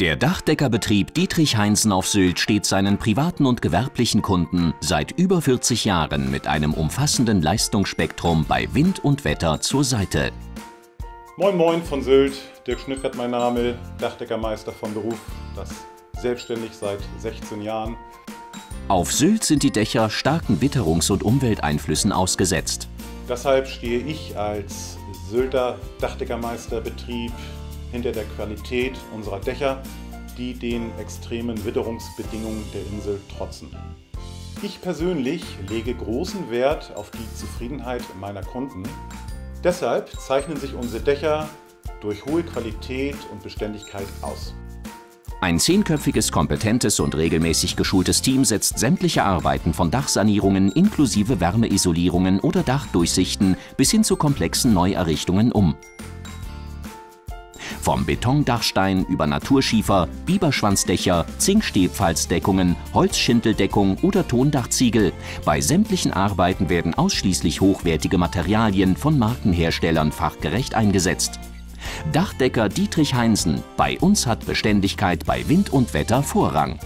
Der Dachdeckerbetrieb Dietrich Heinsen auf Sylt steht seinen privaten und gewerblichen Kunden seit über 40 Jahren mit einem umfassenden Leistungsspektrum bei Wind und Wetter zur Seite. Moin Moin von Sylt, Dirk Schnittgard mein Name, Dachdeckermeister von Beruf, das selbstständig seit 16 Jahren. Auf Sylt sind die Dächer starken Witterungs- und Umwelteinflüssen ausgesetzt. Deshalb stehe ich als Sylter Dachdeckermeisterbetrieb hinter der Qualität unserer Dächer, die den extremen Witterungsbedingungen der Insel trotzen. Ich persönlich lege großen Wert auf die Zufriedenheit meiner Kunden. Deshalb zeichnen sich unsere Dächer durch hohe Qualität und Beständigkeit aus. Ein 10-köpfiges, kompetentes und regelmäßig geschultes Team setzt sämtliche Arbeiten von Dachsanierungen inklusive Wärmeisolierungen oder Dachdurchsichten bis hin zu komplexen Neuerrichtungen um. Vom Betondachstein über Naturschiefer, Biberschwanzdächer, Zinkstehpfalzdeckungen, Holzschindeldeckung oder Tondachziegel. Bei sämtlichen Arbeiten werden ausschließlich hochwertige Materialien von Markenherstellern fachgerecht eingesetzt. Dachdecker Dietrich Heinsen. Bei uns hat Beständigkeit bei Wind und Wetter Vorrang.